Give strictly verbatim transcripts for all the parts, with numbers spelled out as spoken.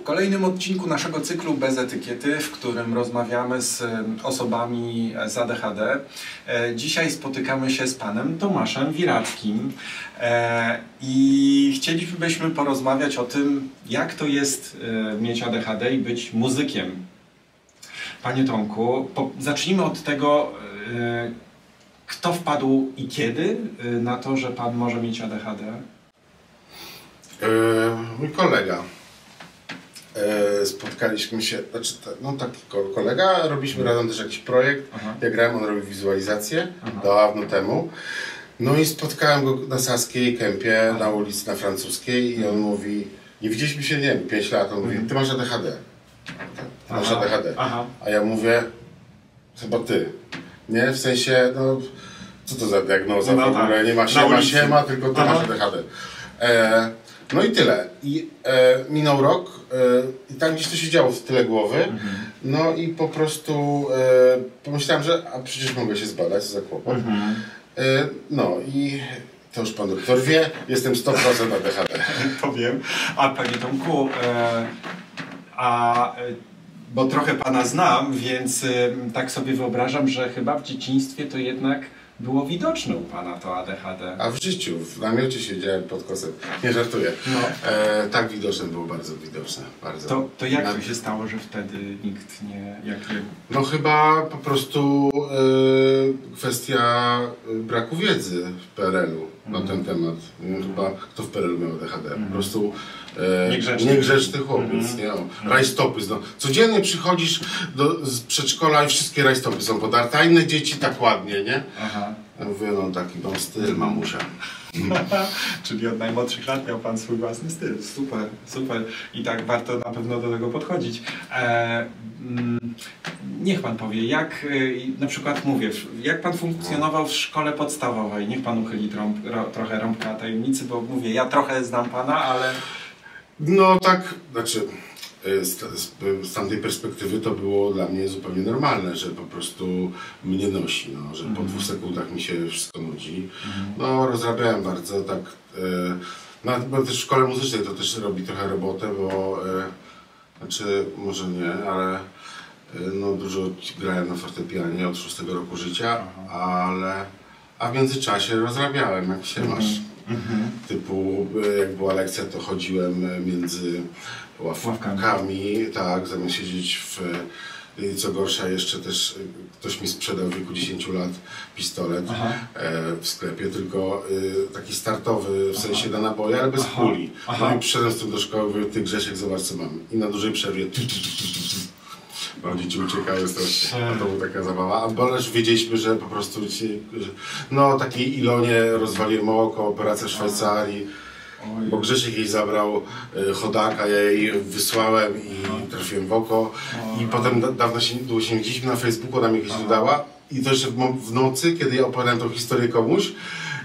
W kolejnym odcinku naszego cyklu Bez Etykiety, w którym rozmawiamy z osobami z A D H D. Dzisiaj spotykamy się z panem Tomaszem Wirackim i chcielibyśmy porozmawiać o tym, jak to jest mieć A D H D i być muzykiem. Panie Tomku, zacznijmy od tego, kto wpadł i kiedy na to, że pan może mieć A D H D? Yy, mój kolega. Spotkaliśmy się, znaczy, no taki kolega, robiliśmy razem też jakiś projekt. Aha. Ja grałem, on robił wizualizację. Aha. Dawno temu. No i spotkałem go na Saskiej Kępie. Aha. Na ulicy, na francuskiej. I on mówi, nie widzieliśmy się, nie wiem, pięć lat. On mówi, ty masz A D H D. Ty masz A D H D. Aha. A ja mówię, chyba ty. Nie, w sensie, no co to za diagnoza, no, w ogóle nie ma się, ma się, ma, tylko ty. Aha. Masz A D H D. E, No i tyle. I e, minął rok e, i tam gdzieś to się działo w tyle głowy. Mhm. No i po prostu e, pomyślałem, że a przecież mogę się zbadać za kłopot. Mhm. E, no i to już pan doktor wie, jestem sto procent A D H D. To wiem. A panie Tomku, e, a, bo trochę pana znam, więc e, tak sobie wyobrażam, że chyba w dzieciństwie to jednak było widoczne u pana to A D H D. A w życiu, w namiocie siedziałem pod kosem. Nie żartuję. No. E, tak widoczne było, bardzo widoczne. Bardzo. To, to jak to się stało, że wtedy nikt nie... Jak... No chyba po prostu e, kwestia braku wiedzy w P R L u na mm. ten temat. Chyba kto w P R L u miał A D H D? Mm. Po prostu e, niegrzeczny. niegrzeczny chłopiec. Mm. Nie, no. Rajstopy. No. Codziennie przychodzisz do, z przedszkola i wszystkie rajstopy są podarte, a inne dzieci tak ładnie, nie? Aha. Ja mówię, no taki mam styl, mamusia. Czyli od najmłodszych lat miał pan swój własny styl. Super, super. I tak warto na pewno do tego podchodzić. E, mm, niech pan powie, jak na przykład mówię, jak pan funkcjonował w szkole podstawowej? Niech pan uchyli trąb, ro, trochę rąbka tajemnicy, bo mówię, ja trochę znam pana, ale... No tak, znaczy... Z, z, z tamtej perspektywy to było dla mnie zupełnie normalne, że po prostu mnie nosi, no, że mm. po dwóch sekundach mi się wszystko nudzi. Mm. No, rozrabiałem bardzo tak, e, no, bo też w szkole muzycznej to też robi trochę robotę, bo, e, znaczy może nie, ale e, no, dużo grałem na fortepianie od szóstego roku życia, ale, a w międzyczasie rozrabiałem, jak się masz. Mm. Mhm. Typu, jak była lekcja, to chodziłem między ławkami, ławkami. Tak, zamiast siedzieć w... I co gorsza, jeszcze też ktoś mi sprzedał w wieku dziesięciu lat pistolet e, w sklepie, tylko e, taki startowy, w sensie na naboje, ale bez Aha. kuli. Aha. No i przyszedłem z tym do szkoły, mówię, ty Grzesiek, zobacz co mam. I na dużej przerwie... No, dzieci uciekały strasznie, to była taka zabawa, a bo też wiedzieliśmy, że po prostu ci, że, no takiej Ilonie rozwaliłem oko, operacja w Szwajcarii, bo Grzesiek jej zabrał y, chodaka, ja jej wysłałem i trafiłem w oko i potem da, dawno się, długo się widzieliśmy na Facebooku, ona mi jakieś dodała i to jeszcze w nocy, kiedy ja opowiadałem tą historię komuś,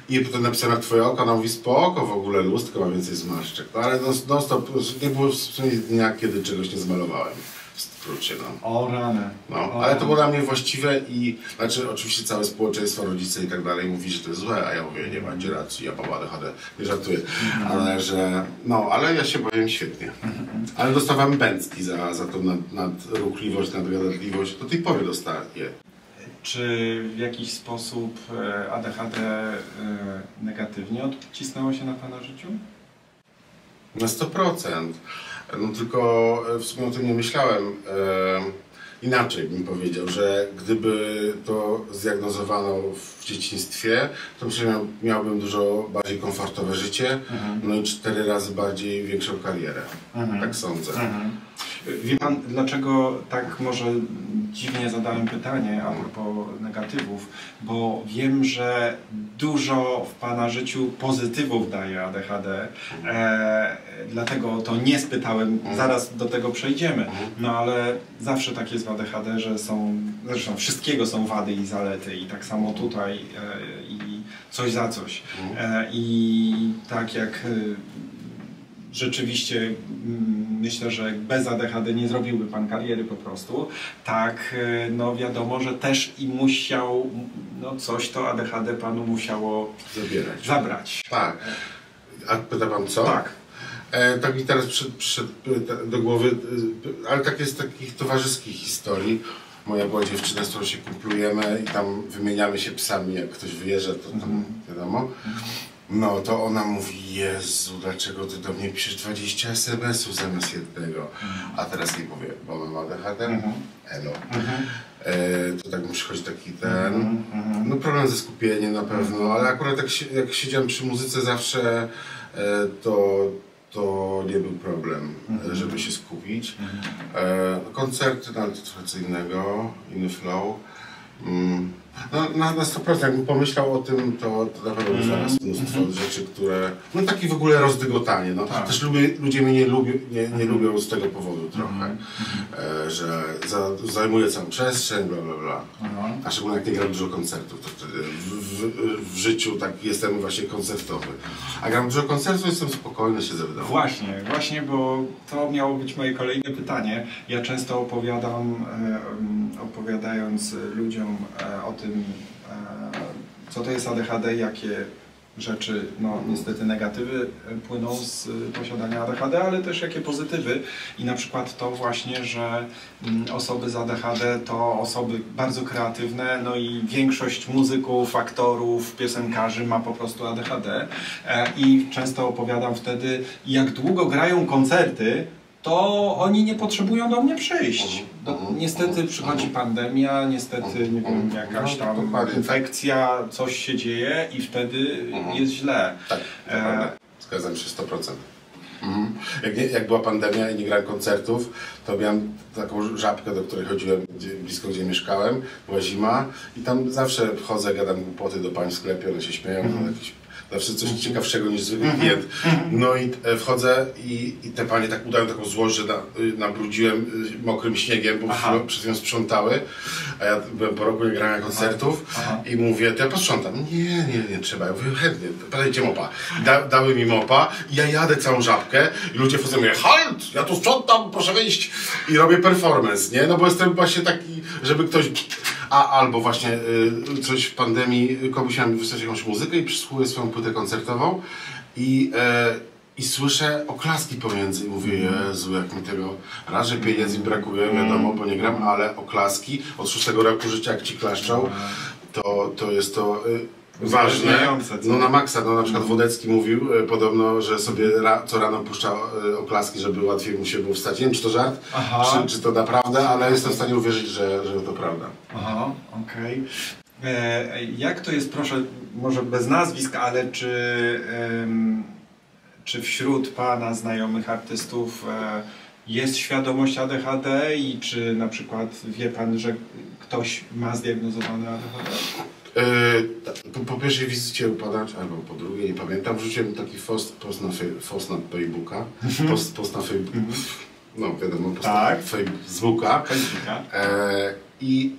i potem napisałem na twoje oko, ona mówi spoko, w ogóle lustko ma więcej zmarszczek, no ale non stop, nie było w sumie dnia, kiedy czegoś nie zmalowałem. W skrócie, no. O rany. No, o, ale to było dla mnie właściwe i, znaczy oczywiście całe społeczeństwo, rodzice i tak dalej mówi, że to jest złe, a ja mówię, nie macie racji, ja mam A D H D, nie żartuję, mhm. ale że, no, ale ja się bawiłem świetnie. Mhm. Ale dostawałem bęcki za, za tą nad, nadruchliwość, nadgadatliwość, do tej pory dostaję. Czy w jakiś sposób A D H D negatywnie odcisnęło się na pana życiu? Na sto procent. No tylko w sumie o tym nie myślałem. E, inaczej bym powiedział, że gdyby to zdiagnozowano w dzieciństwie, to myślę, miałbym dużo bardziej komfortowe życie, mhm. no i cztery razy bardziej większą karierę. Mhm. Tak sądzę. Mhm. Wie pan, dlaczego tak może dziwnie zadałem pytanie a propos negatywów? Bo wiem, że dużo w pana życiu pozytywów daje A D H D, e, dlatego to nie spytałem, zaraz do tego przejdziemy. No ale zawsze tak jest w A D H D, że są, zresztą wszystkiego są wady i zalety i tak samo tutaj e, i coś za coś. E, I tak jak e, rzeczywiście myślę, że bez A D H D nie zrobiłby pan kariery po prostu, tak no wiadomo, że też i musiał, no coś to A D H D panu musiało zabierać. zabrać. Tak. A pyta pan co? Tak. E, tak mi teraz przy, przy, do głowy, ale tak jest takich towarzyskich historii. Moja była dziewczyna, z którą się kumplujemy i tam wymieniamy się psami, jak ktoś wyjeżdża, to tam mhm. wiadomo. No to ona mówi, Jezu, dlaczego ty do mnie piszesz dwadzieścia es em esów zamiast jednego? A teraz nie powiem, bo mam A D H D, mhm. elo. Mhm. E, to tak mi przychodzi taki ten, mhm. no problem ze skupieniem na pewno, mhm. ale akurat jak, jak siedziałem przy muzyce zawsze, e, to, to nie był problem, mhm. żeby się skupić. Mhm. E, koncerty, no, to trochę co innego, inny flow. Mm. No, na, na sto procent, jakbym pomyślał o tym, to, to na pewno mm. zaraz mnóstwo mm. rzeczy, które... No takie w ogóle rozdygotanie, no. Tak. Też lubię, ludzie mnie nie, lubi, nie, nie mm. lubią z tego powodu trochę, mm. e, że za, zajmuję całą przestrzeń, bla bla bla. Mm. A szczególnie jak nie gram dużo koncertów, to wtedy w, w, w życiu tak jestem właśnie koncertowy. A gram dużo koncertów, jestem spokojny, siedzę w domu. Właśnie, właśnie, bo to miało być moje kolejne pytanie. Ja często opowiadam, e, opowiadając ludziom e, o tym, co to jest A D H D, jakie rzeczy, no niestety negatywy płyną z posiadania A D H D, ale też jakie pozytywy i na przykład to właśnie, że osoby z A D H D to osoby bardzo kreatywne, no i większość muzyków, aktorów, piosenkarzy ma po prostu A D H D i często opowiadam wtedy, jak długo grają koncerty, to oni nie potrzebują do mnie przyjść. Niestety przychodzi pandemia, niestety nie wiem, jakaś tam infekcja, coś się dzieje i wtedy jest źle. Tak, zgadzam się sto procent. Mhm. Jak, nie, jak była pandemia i nie grałem koncertów, to miałem taką żabkę, do której chodziłem gdzie, blisko, gdzie mieszkałem, była zima i tam zawsze chodzę, gadam głupoty do pań w sklepie, one się śmieją, mhm. jakieś, zawsze coś ciekawszego niż zwykły klient. No i e, wchodzę i, i te panie tak udają taką złość, że na, nabrudziłem mokrym śniegiem, bo Aha. przed nią sprzątały, a ja byłem po roku, nie grałem koncertów Aha. i mówię, to ja posprzątam. Nie, nie, nie trzeba, ja mówię, chętnie, podajcie mopa. Da, dały mi mopa i ja jadę całą żabkę. I ludzie wchodzą i mówią, halt, ja tu sprzątam, proszę wyjść. I robię performance, nie? No bo jestem właśnie taki, żeby ktoś... A albo właśnie y, coś w pandemii, komuś miałem wysłać jakąś muzykę i przysłuchuję swoją płytę koncertową i, y, i słyszę oklaski pomiędzy i mówię, Jezu, jak mi tego... Raz, że pieniędzy brakuje, wiadomo, bo nie gram, ale oklaski od szóstego roku życia, jak ci klaszczą, to, to jest to... Y, Ważne, no na maksa, no na przykład Wodecki mówił e, podobno, że sobie ra, co rano puszcza e, oklaski, żeby łatwiej mu się było wstać. Nie wiem, czy to żart, czy, czy to naprawdę, ale jestem w stanie uwierzyć, że, że to prawda. Aha, okej. Okay. Jak to jest, proszę, może bez nazwisk, ale czy, e, czy wśród pana znajomych artystów e, jest świadomość A D H D i czy na przykład wie pan, że ktoś ma zdiagnozowane A D H D? Po, po pierwszej wizycie upadać, albo po drugiej, nie pamiętam, wrzuciłem taki post, post, na, fej, post na Facebooka, post, post na Facebooka, no wiadomo, post tak. na Facebooka e, i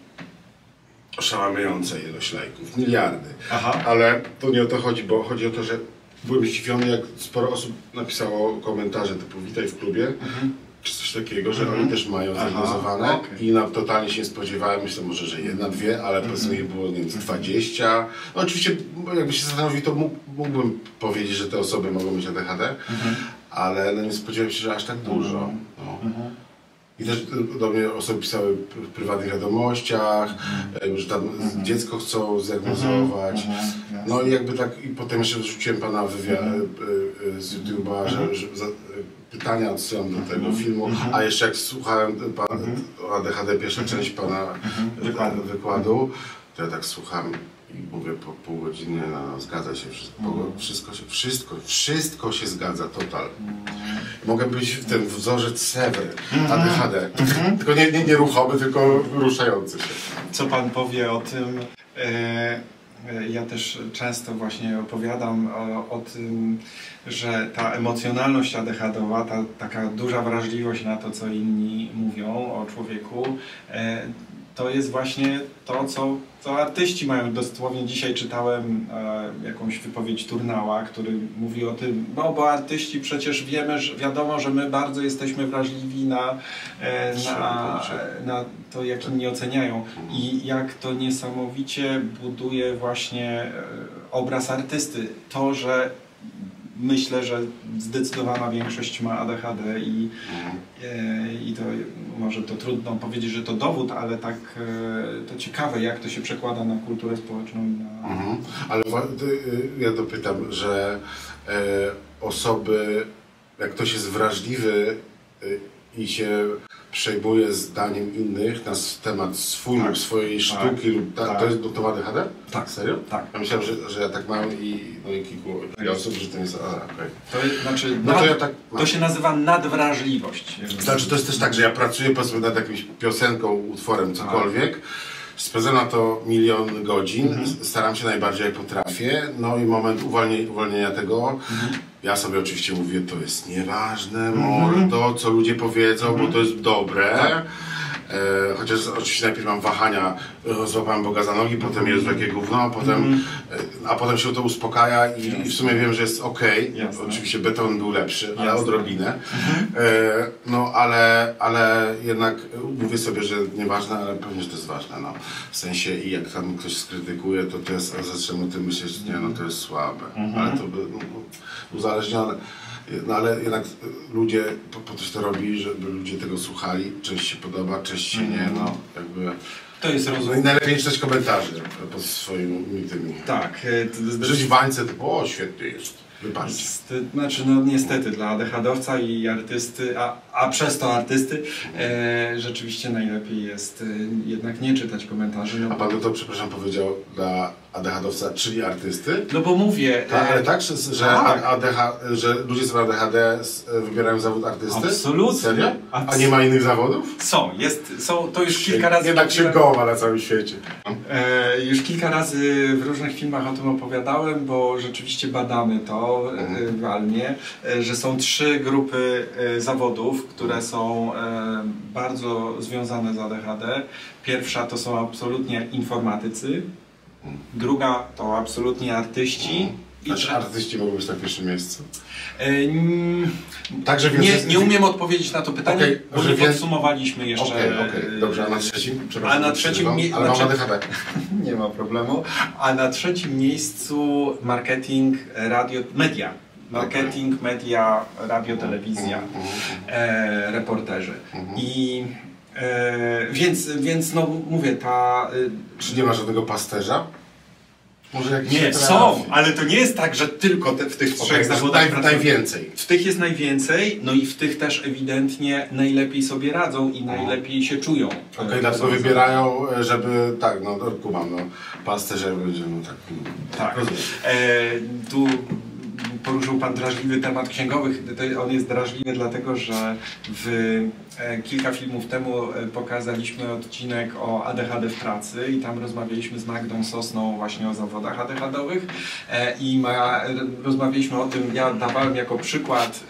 oszałamiająca ilość lajków, miliardy, Aha. ale to nie o to chodzi, bo chodzi o to, że byłem zdziwiony, jak sporo osób napisało komentarze typu witaj w klubie, mhm. czy coś takiego, że mhm. oni też mają zdiagnozowane okay. i na, totalnie się nie spodziewałem, myślę może, że jedna, dwie, ale mhm. powiedzmy było, nie wiem, dwadzieścia. No oczywiście, jakby się zastanowił, to mógł, mógłbym powiedzieć, że te osoby mogą mieć A D H D, mhm. ale no, nie spodziewałem się, że aż tak dużo. No. Mhm. I też do mnie osoby pisały w prywatnych wiadomościach, mhm. że tam mhm. dziecko chcą zdiagnozować. Mhm. Mhm. No i jakby tak, i potem jeszcze wrzuciłem pana wywiad mhm. z YouTube'a, mhm. że, że za, pytania odsyłam do tego filmu, mm-hmm. a jeszcze jak słuchałem pan, mm-hmm. A D H D, pierwsza część pana mm-hmm. wykładu, wykładu, to ja tak słucham, I mówię, po pół godziny, no, zgadza się wszystko, mm. wszystko się, wszystko, wszystko się zgadza, total. Mogę być w ten wzorzec Sewry, mm. A D H D, mm. tylko nie, nie nieruchomy, tylko ruszający się. Co pan powie o tym, e, ja też często właśnie opowiadam o, o tym, że ta emocjonalność A D H D owa, ta taka duża wrażliwość na to, co inni mówią o człowieku, e, to jest właśnie to, co, co artyści mają. Dosłownie dzisiaj czytałem e, jakąś wypowiedź Turnaua, który mówi o tym, no bo artyści przecież wiemy, że wiadomo, że my bardzo jesteśmy wrażliwi na, e, na, na to, jak inni oceniają. I jak to niesamowicie buduje właśnie obraz artysty. To, że myślę, że zdecydowana większość ma A D H D i, mhm. i to może to trudno powiedzieć, że to dowód, ale tak to ciekawe, jak to się przekłada na kulturę społeczną. Na... Mhm. Ale ja dopytam, że osoby, jak ktoś jest wrażliwy i się przejmuje zdaniem innych na temat swój, tak, swojej tak, sztuki lub tak, tak. To jest to A D H D? Tak. Serio? Tak. Ja myślałem, że, że ja tak mam i no i kilku ja osób, że to jest a, okay. To znaczy, no to, ja tak to się nazywa nadwrażliwość. Znaczy to jest też tak, że ja pracuję powiedzmy nad jakimś piosenką, utworem, cokolwiek. Spędzę na to milion godzin, mhm. staram się najbardziej jak potrafię, no i moment uwolnienia, uwolnienia tego. Mhm. Ja sobie oczywiście mówię, to jest nieważne, mordo, co ludzie powiedzą, mm-hmm. bo to jest dobre. Tak. E, chociaż oczywiście najpierw mam wahania, złapałem Boga za nogi, potem jest takie gówno, a potem, mm-hmm. a potem się to uspokaja i, i w sumie wiem, że jest okej. Okay. Oczywiście Beethoven był lepszy, Jasne. ale odrobinę. E, no ale, ale jednak mówię sobie, że nieważne, ale pewnie, że to jest ważne. No. W sensie i jak tam ktoś skrytykuje, to to jest, a zaczynam o tym myśleć, że nie, no to jest słabe. Mm-hmm. Ale to by, no, uzależnione. No ale jednak ludzie, po, po coś to robi, żeby ludzie tego słuchali, część się podoba, część się nie, no jakby... To jest rozwój. No i najlepiej czytać komentarzy pod swoimi tymi... Tak. Żyć w bańce, to o, świetnie jest, wybaczcie. Znaczy no niestety dla A D H D owca i artysty, a, a przez to artysty, e, rzeczywiście najlepiej jest jednak nie czytać komentarzy. No. A pan to, przepraszam, powiedział dla... A D H D owca, czyli artysty? No bo mówię... Tak, ale tak, że, tak. A D H, że ludzie z A D H D wybierają zawód artysty? Absolutnie. Serio? A nie ma innych zawodów? Są, jest, są, to już kilka razy... Jednak księgowa na całym świecie. E, już kilka razy w różnych filmach o tym opowiadałem, bo rzeczywiście badamy to mhm. realnie, że są trzy grupy zawodów, które są bardzo związane z A D H D. Pierwsza to są absolutnie informatycy, druga to absolutnie artyści. Znaczy I... artyści mogą być na pierwszym miejscu? Yy, Także więc... nie, nie umiem odpowiedzieć na to pytanie, okay, bo nie podsumowaliśmy jeszcze... Okej, okay, okay. Dobrze, a na trzecim? A na trzecim mi... Ale na mam A D H D. Nie ma problemu. A na trzecim miejscu marketing, radio, media. Marketing, okay. media, radio, telewizja, mm -hmm. e, reporterzy. Mm -hmm. I... Yy, więc, więc no mówię, ta... Yy, Czy nie ma żadnego pasterza? Może jakiś nie, są, ale to nie jest tak, że tylko te, w tych trzech okay, zawodach naj, najwięcej. W tych jest najwięcej, no i w tych też ewidentnie najlepiej sobie radzą i najlepiej się czują. Okej, okay, dlatego wybierają, żeby... Tak, no kumam, no pasterze będzie, no tak... Tak, yy, tu... Poruszył pan drażliwy temat księgowych. On jest drażliwy dlatego, że w kilka filmów temu pokazaliśmy odcinek o A D H D w pracy i tam rozmawialiśmy z Magdą Sosną właśnie o zawodach A D H D owych i ma, rozmawialiśmy o tym, ja dawałem jako przykład,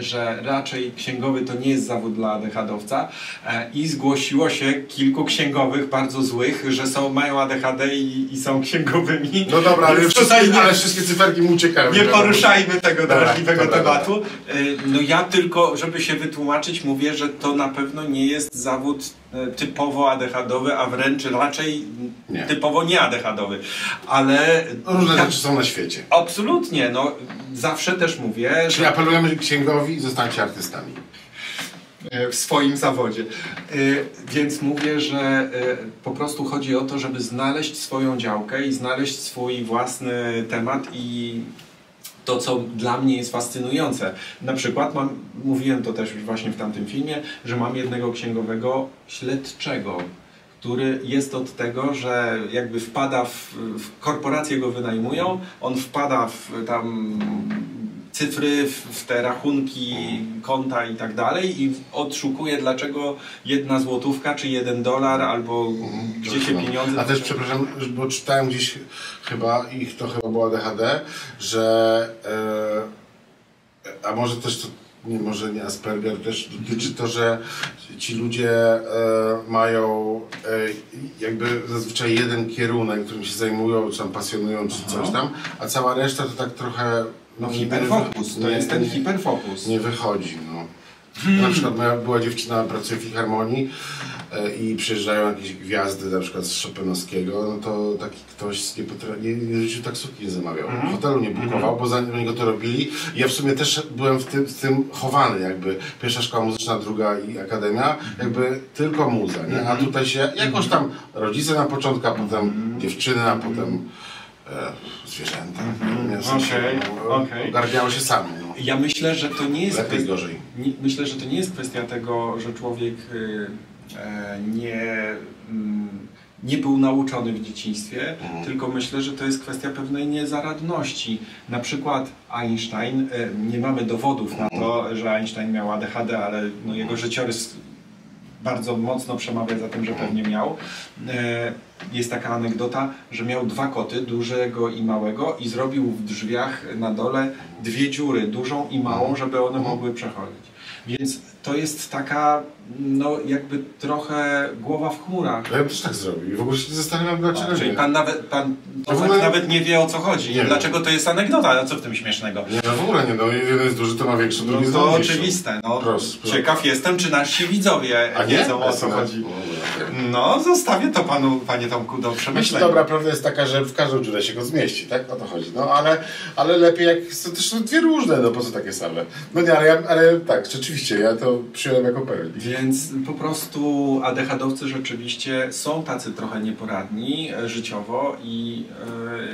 że raczej księgowy to nie jest zawód dla A D H D owca i zgłosiło się kilku księgowych bardzo złych, że są, mają A D H D i, i są księgowymi. No dobra, ale, tutaj, wszyscy, ale wszystkie cyferki mu uciekają. Nie poruszajmy tego drażliwego tematu. No ja tylko, żeby się wytłumaczyć, mówię, że to na pewno nie jest zawód typowo A D H D owy, a wręcz raczej nie. typowo nie A D H D owy. Ale... Różne rzeczy są na świecie. Absolutnie. No, zawsze też mówię, Czyli że... apelujemy księgowi i zostańcie artystami. W swoim zawodzie. Więc mówię, że po prostu chodzi o to, żeby znaleźć swoją działkę i znaleźć swój własny temat i to, co dla mnie jest fascynujące. Na przykład mam, mówiłem to też właśnie w tamtym filmie, że mam jednego księgowego śledczego, który jest od tego, że jakby wpada w, w korporacje go wynajmują, on wpada w tam cyfry, w te rachunki, konta i tak dalej i odszukuje, dlaczego jedna złotówka, czy jeden dolar, albo gdzie się pieniądze... A też przepraszam, bo czytałem gdzieś chyba, i to chyba było A D H D, że... Yy, a może też to, nie, może nie Asperger, też dotyczy to, że ci ludzie e, mają e, jakby zazwyczaj jeden kierunek, którym się zajmują, czy tam pasjonują, czy Aha. coś tam, a cała reszta to tak trochę... No hiperfokus, to jest ten hiperfokus. Nie wychodzi, no. Hmm. Na przykład moja była dziewczyna, pracuje w Filharmonii e, i przyjeżdżają jakieś gwiazdy, na przykład z Chopinowskiego, no to taki ktoś nie potrafił, w życiu taksówki nie zamawiał, mm-hmm. hotelu nie bukował, mm-hmm. bo zanim oni go to robili. Ja w sumie też byłem w tym, w tym chowany jakby, pierwsza szkoła muzyczna, druga i akademia, jakby tylko muza, nie? A tutaj się jakoś tam rodzice na początku, a potem mm-hmm. dziewczyny, a potem... zwierzęta, mm-hmm. w sensie, okay, no, okay. ogarniało się samo. No. Ja myślę, że to nie jest Lepiej, kwestia, gorzej. Nie, myślę, że to nie jest kwestia tego, że człowiek e, nie, nie był nauczony w dzieciństwie, mm. tylko myślę, że to jest kwestia pewnej niezaradności. Na przykład Einstein, e, nie mamy dowodów na to, że Einstein miał A D H D, ale no, jego życiorys bardzo mocno przemawia za tym, że pewnie miał. E, Jest taka anegdota, że miał dwa koty, dużego i małego, i zrobił w drzwiach na dole dwie dziury, dużą i małą, żeby one mogły przechodzić. Więc to jest taka, no jakby trochę głowa w chmurach. Ja bym też tak zrobił i w ogóle się nie zastanawiam, dlaczego no, czyli pan nawet, pan no ogóle... nawet nie wie, o co chodzi. Nie dlaczego wiem. To jest anegdota, a co w tym śmiesznego? Nie, no w ogóle nie, no jeden jest duży, to ma większy, drugi jest no, to oczywiste, no. Prost, prost. Ciekaw jestem, czy nasi widzowie a wiedzą, nie? o co chodzi. No, zostawię to panu, panie Tomku, do przemyślenia. Dobra, prawda jest taka, że w każdą dziurę się go zmieści, tak? O to chodzi. No, ale, ale lepiej jak... To też są dwie różne, no po co takie same? No nie, ale, ja, ale tak, rzeczywiście, ja to przyjąłem jako pewien. Więc po prostu A D H D owcy rzeczywiście są tacy trochę nieporadni życiowo i...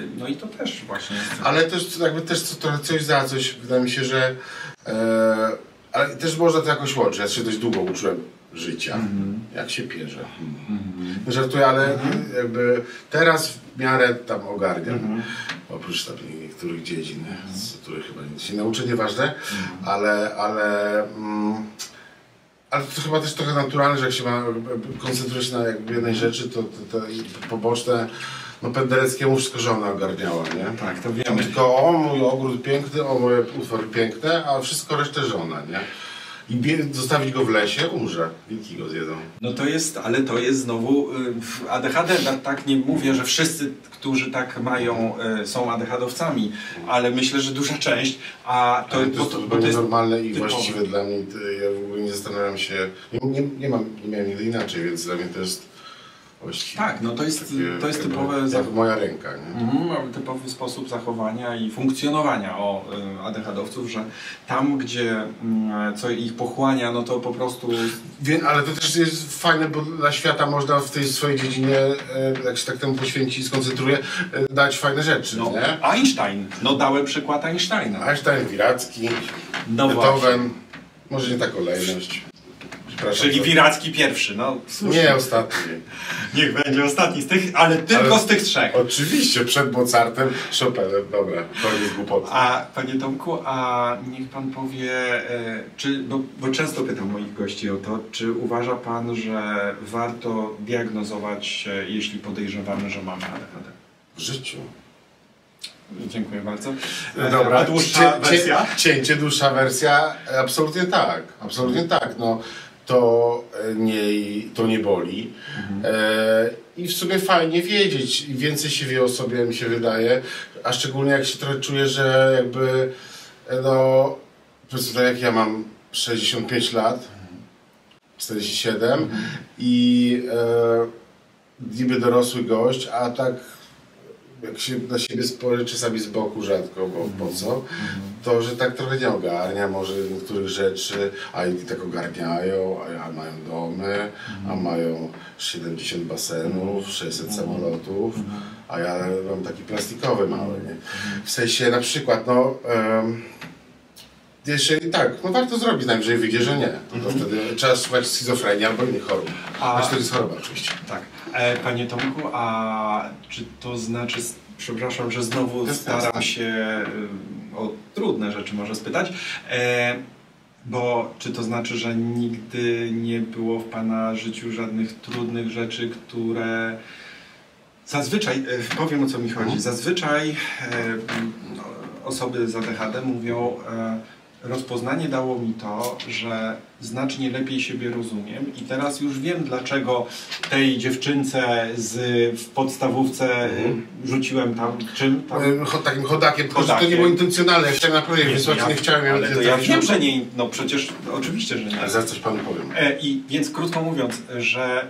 Yy, no i to też właśnie... Jest... Ale też jakby też trochę coś za coś, wydaje mi się, że... Yy, ale też można to jakoś łączyć, ja się dość długo uczyłem życia, mm -hmm. jak się pierze. Mm -hmm. Żartuję, ale mm -hmm. jakby teraz w miarę tam ogarniam, mm -hmm. oprócz tam niektórych dziedzin, mm -hmm. z których chyba nic się nauczę, nieważne, mm -hmm. ale, ale, mm, ale to chyba też trochę naturalne, że jak się ma, koncentruje się na jakby jednej rzeczy, to te poboczne, no Pendereckiemu wszystko żona ogarniała, nie? Tak, to wiemy. Tylko o mój ogród piękny, o moje utwory piękne, a wszystko resztę żona, nie? I zostawić go w lesie, umrze, wilki go zjedzą. No to jest, ale to jest znowu A D H D, tak nie mówię, że wszyscy, którzy tak mają, są A D H D owcami, ale myślę, że duża część, a to, to jest, bo to, bo to jest normalne i typowe. Właściwe dla mnie, ja w ogóle nie zastanawiam się, nie, nie, mam, nie miałem nigdy inaczej, więc dla mnie to jest właściwe. Tak, no to jest, takie, to jest typowe... Jak jak moja ręka, nie? Mm, typowy sposób zachowania i funkcjonowania o A D H D owców, że tam, gdzie co ich pochłania, no to po prostu... Wiem, ale to też jest fajne, bo dla świata można w tej swojej dziedzinie, jak się tak temu poświęci i skoncentruje, dać fajne rzeczy, no, nie? Einstein, no dałem przykład Einsteina. Einstein, Wiracki, no Beethoven, właśnie. Może nie ta kolejność. Praszam, czyli Wiracki pierwszy, no słusznie. Nie ostatni. Niech będzie ostatni z tych, ale tylko ale z tych trzech. Oczywiście, przed Mozartem, Chopinem, dobra, to jest głupota. A panie Tomku, a niech pan powie, czy, bo, bo często pytam moich gości o to, czy uważa pan, że warto diagnozować, jeśli podejrzewamy, że mamy A D H D? W życiu. Dziękuję bardzo. Dobra, a dłuższa cię, wersja? Cięcie, dłuższa wersja, absolutnie tak, absolutnie tak, no. To nie, to nie boli. Mhm. E, I w sumie fajnie wiedzieć. I więcej się wie o sobie, mi się wydaje. A szczególnie jak się trochę czuję, że jakby, no, powiedzmy tak jak ja mam sześćdziesiąt pięć lat, czterdzieści siedem, mhm. i e, niby dorosły gość, a tak jak się na siebie spojrzy, czasami z boku, rzadko, bo po co, to że tak trochę nie ogarnia może niektórych rzeczy, a inni tak ogarniają, a mają domy, a mają siedemdziesiąt basenów, sześćset samolotów, a ja mam taki plastikowy mały, nie? W sensie na przykład, no, um, jeżeli tak, no warto zrobić, najwyżej wyjdzie, że nie. To, to wtedy trzeba słuchać schizofrenii albo innych chorób. A, znaczy to jest choroba oczywiście. Tak. E, panie Tomku, a czy to znaczy, przepraszam, że znowu staram się o trudne rzeczy może spytać, e, bo czy to znaczy, że nigdy nie było w pana życiu żadnych trudnych rzeczy, które zazwyczaj, e, powiem o co mi chodzi, zazwyczaj e, osoby z A D H D mówią, e, rozpoznanie dało mi to, że znacznie lepiej siebie rozumiem i teraz już wiem, dlaczego tej dziewczynce z, w podstawówce mm. rzuciłem tam czym? Tam? Chod, takim chodakiem, chodakiem. To nie było intencjonalne, ja chciałem na projekt wysłać, ja, nie chciałem. Ale ja, to ja wiem, że nie, no przecież oczywiście, że nie. Ale zaraz coś panu powiem. E, i, więc krótko mówiąc, że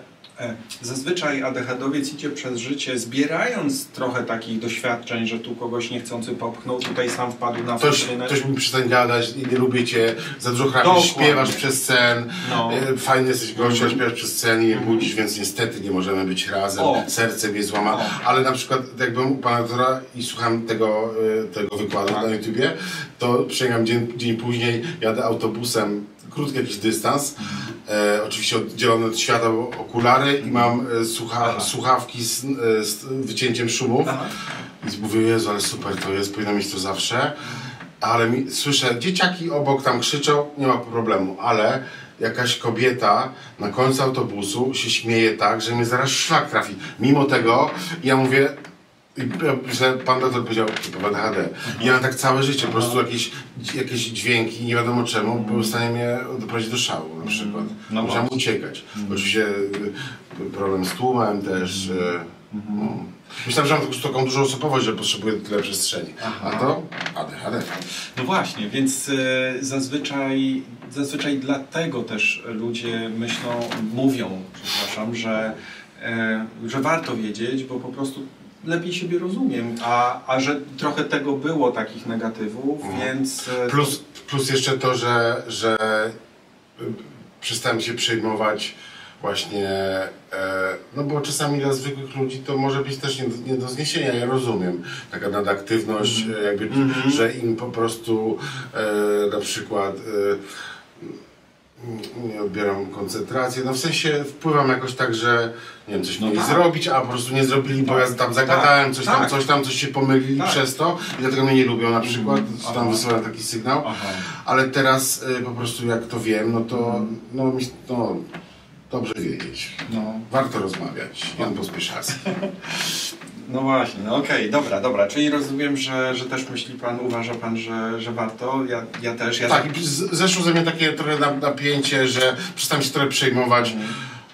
zazwyczaj A D H D owiec idzie przez życie zbierając trochę takich doświadczeń, że tu kogoś niechcący popchnął, tutaj sam wpadł na ktoś, fotynę. Ktoś mi przestań gadać, nie lubię cię, za dużo chrapisz, śpiewasz przez sen, no. Fajny jesteś gościem, mm. śpiewasz przez sen i nie budzisz, mm. więc niestety nie możemy być razem, o. serce mnie złama. O. Ale na przykład jak byłem u pana doktora i słucham tego, tego wykładu tak. na YouTubie, to przyjechałem dzień, dzień później, jadę autobusem, krótki jakiś dystans, e, oczywiście oddzielony od świata okulary i mam e, słucha, słuchawki z, e, z wycięciem szumów. Więc mówię, Jezu, ale super to jest, powinno mieć to zawsze. Ale mi, słyszę, dzieciaki obok tam krzyczą, nie ma problemu, ale jakaś kobieta na końcu autobusu się śmieje tak, że mnie zaraz szlak trafi. Mimo tego ja mówię, że pan doktor powiedział, że A D H D. I ja tak całe życie, po prostu jakieś, jakieś dźwięki, nie wiadomo czemu, mm. były w stanie mnie doprowadzić do szału na przykład. No musiałem właśnie. uciekać. Mm. Oczywiście problem z tłumem też. Mm. No. Myślałem, że mam taką dużą osobowość, że potrzebuję tyle przestrzeni. Aha. A to A D H D. No właśnie, więc zazwyczaj, zazwyczaj dlatego też ludzie myślą, mówią, przepraszam, że, że warto wiedzieć, bo po prostu lepiej siebie rozumiem, a, a że trochę tego było, takich negatywów, mhm. więc... Plus, plus jeszcze to, że, że przestałem się przejmować właśnie, no bo czasami dla zwykłych ludzi to może być też nie do, nie do zniesienia, ja rozumiem, taka nadaktywność, mhm. jakby, mhm. że im po prostu na przykład... nie odbieram koncentracji, no w sensie wpływam jakoś tak, że nie wiem, coś no mieli tak. zrobić, a po prostu nie zrobili, bo ja tam zagadałem, coś tam, coś tam, coś się pomylili tak. przez to i dlatego mnie nie lubią na przykład, co tam wysyłam taki sygnał, Aha. ale teraz y, po prostu jak to wiem, no to no, mi, no, dobrze wiedzieć, no. warto rozmawiać, Jan Pospieszalski. No właśnie, no okej, okay, dobra, dobra, czyli rozumiem, że, że też myśli pan, uważa pan, że, że warto, ja, ja też. Ja tak, z, zeszło ze mnie takie trochę napięcie, że przestałem się trochę przejmować, mm.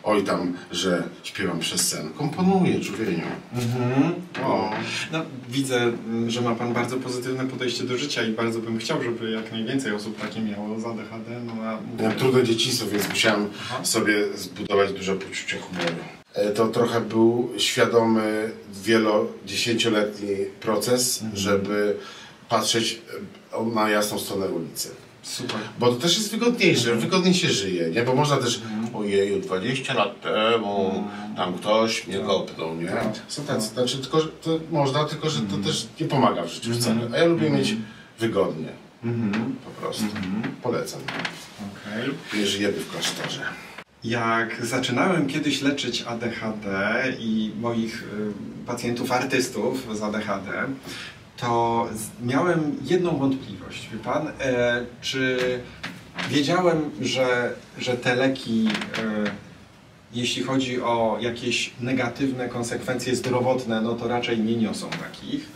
oj tam, że śpiewam przez sen, komponuję człowieniu. Mm-hmm. o. No, widzę, że ma pan bardzo pozytywne podejście do życia i bardzo bym chciał, żeby jak najwięcej osób takie miało z A D H D. No, a... Miałem trudne dzieciństwo, więc musiałem Aha. sobie zbudować duże poczucie humoru. To trochę był świadomy, wielodziesięcioletni proces, mhm. żeby patrzeć na jasną stronę ulicy. Super. Bo to też jest wygodniejsze, mhm. wygodniej się żyje, nie? Bo można też, mhm. ojej, dwadzieścia lat temu mhm. tam ktoś mnie kopnął, nie? Tak. Są tacy, znaczy, tylko, że to można, tylko że to też nie pomaga w życiu wcale. A ja lubię mhm. mieć wygodnie, mhm. po prostu. Mhm. Polecam. Okay. Nie żyjemy w klasztorze. Jak zaczynałem kiedyś leczyć A D H D i moich pacjentów, artystów z A D H D, to miałem jedną wątpliwość, wie pan, e, czy wiedziałem, że, że te leki, e, jeśli chodzi o jakieś negatywne konsekwencje zdrowotne, no to raczej nie niosą takich.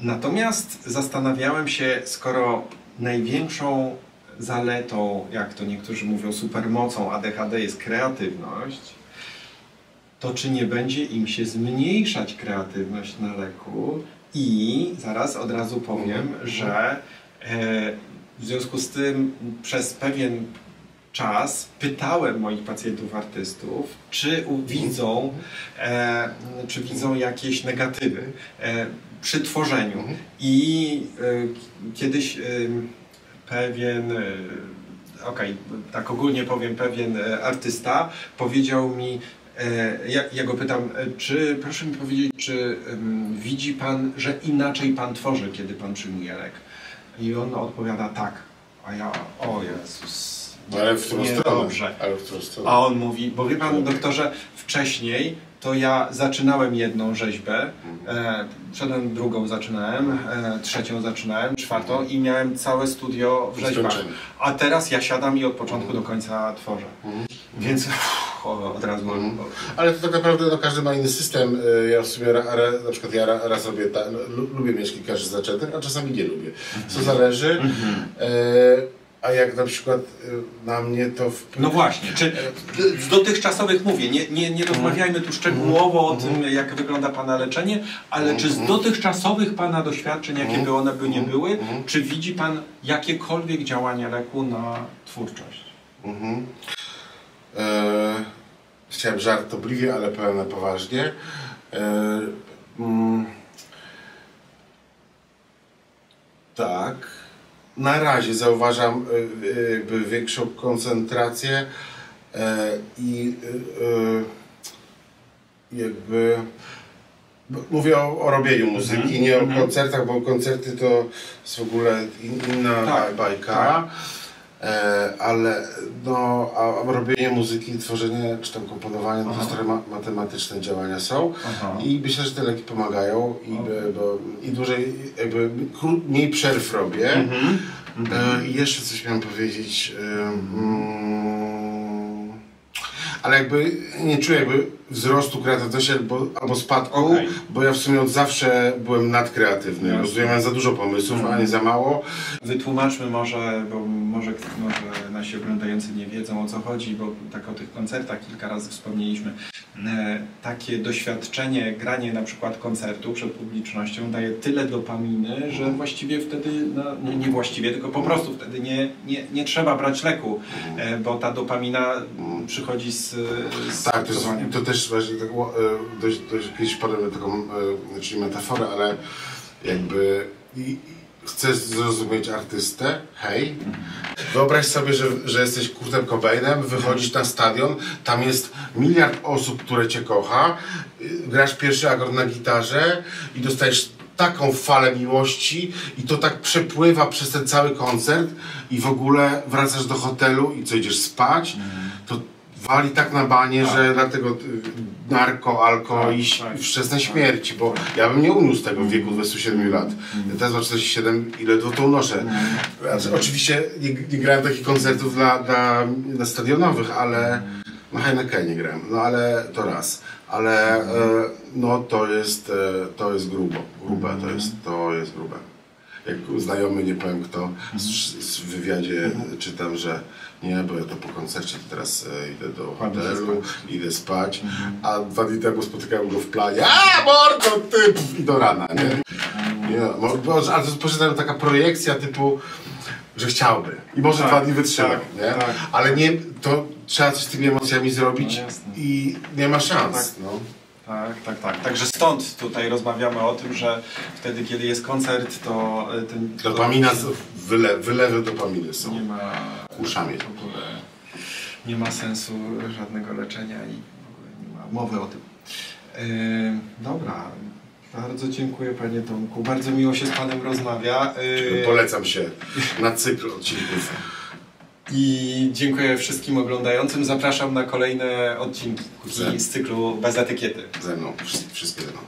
Natomiast zastanawiałem się, skoro największą zaletą, jak to niektórzy mówią, supermocą A D H D jest kreatywność, to czy nie będzie im się zmniejszać kreatywność na leku? I zaraz od razu powiem, mm. że e, w związku z tym przez pewien czas pytałem moich pacjentów artystów, czy widzą, e, czy widzą jakieś negatywy e, przy tworzeniu. I e, kiedyś e, pewien, okej, okay, tak ogólnie powiem, pewien artysta powiedział mi, ja, ja go pytam, czy, proszę mi powiedzieć, czy um, widzi pan, że inaczej pan tworzy, kiedy pan przyjmuje lek? I on odpowiada tak, a ja, o Jezus, nie, ale w którą stronę? Dobrze. Ale w którą stronę? A on mówi, bo wie pan doktorze, wcześniej to ja zaczynałem jedną rzeźbę, e, przedtem drugą zaczynałem, e, trzecią zaczynałem, czwartą i miałem całe studio w rzeźbach. A teraz ja siadam i od początku do końca tworzę. Więc uff, od razu... Mm. Ale to tak naprawdę no, każdy ma inny system. Ja w sumie ra, ra, na przykład ja ra, raz robię, ta, lubię mieć kilka rzeczy zaczętych, a czasami nie lubię. Co zależy. Mm -hmm. e, A jak na przykład na mnie to wpływa... No właśnie, czy z dotychczasowych mówię, nie, nie, nie rozmawiajmy tu szczegółowo o tym, jak wygląda Pana leczenie, ale czy z dotychczasowych Pana doświadczeń, jakie by one by nie były, czy widzi Pan jakiekolwiek działanie leku na twórczość? Mhm. Eee, chciałem żartobliwie, ale powiem na poważnie. Eee, mm, tak. Na razie zauważam jakby większą koncentrację i jakby mówię o, o robieniu muzyki, mm-hmm. nie o mm-hmm. koncertach, bo koncerty to jest w ogóle inna tak, bajka, tak. Ale no, a robienie muzyki, tworzenie czy tam komponowanie, no to trochę ma matematyczne działania są. Aha. I myślę, że te leki pomagają i, okay. bo, i dłużej, jakby mniej przerw robię. Mhm. Mhm. E, jeszcze coś miałem powiedzieć, um, ale jakby nie czuję jakby wzrostu kreatywności albo, albo spadku, okay. bo ja w sumie od zawsze byłem nadkreatywny. Yes. Rozumiem, miałem za dużo pomysłów, mm. a nie za mało. Wytłumaczmy może, bo może, może nasi oglądający nie wiedzą o co chodzi, bo tak o tych koncertach kilka razy wspomnieliśmy. E, takie doświadczenie, granie na przykład koncertu przed publicznością daje tyle dopaminy, że właściwie wtedy, no, no, nie właściwie, tylko po prostu wtedy nie, nie, nie trzeba brać leku, e, bo ta dopamina przychodzi z, z tak, to, to też właśnie taką, dość, dość kiedyś podam taką, czyli metaforę, ale jakby i, chcesz zrozumieć artystę, hej, wyobraź sobie, że, że jesteś Kurtem Cobainem, wychodzisz na stadion, tam jest miliard osób, które cię kocha, grasz pierwszy akord na gitarze i dostajesz taką falę miłości i to tak przepływa przez ten cały koncert i w ogóle wracasz do hotelu i co, idziesz spać, to wali tak na banie, tak. że dlatego narko, alko tak, i tak, wczesne tak, śmierci, bo tak. ja bym nie uniósł tego w wieku dwudziestu siedmiu lat. Mm. Ja teraz mam czterdzieści siedem, ile to noszę. Mm. Znaczy, oczywiście nie, nie grałem takich koncertów dla, dla, dla stadionowych, ale na Heinekenie grałem, no ale to raz. Ale mm. e, no to jest, e, to jest grubo, grube, mm. to jest, to jest grube. Jak znajomy, nie powiem kto, w wywiadzie mhm. czytam, że nie, bo ja to po koncercie to teraz e, idę do hotelu, idę spać, mhm. a dwa dni temu spotykałem go w planie, a mordo, ty, pff, i do rana, nie? nie no, bo, ale to poczytałem taka projekcja typu, że chciałby i może tak, dwa dni wytrzymam, tak, nie? Tak. Ale nie, to trzeba coś z tymi emocjami zrobić no, i nie ma szans. No, tak. no. Tak, tak, tak. Także stąd tutaj rozmawiamy o tym, że wtedy, kiedy jest koncert, to... Ten, to dopamina, wyle, wylewy dopaminy są. Nie ma... Uszami. W ogóle nie ma sensu żadnego leczenia i w ogóle nie ma mowy o tym. Yy, dobra. Bardzo dziękuję Panie Tomku. Bardzo miło się z Panem rozmawia. Yy... Polecam się na cykl odcinków. I dziękuję wszystkim oglądającym. Zapraszam na kolejne odcinki z cyklu Bez Etykiety. Ze mną. Wszystkie ze mną.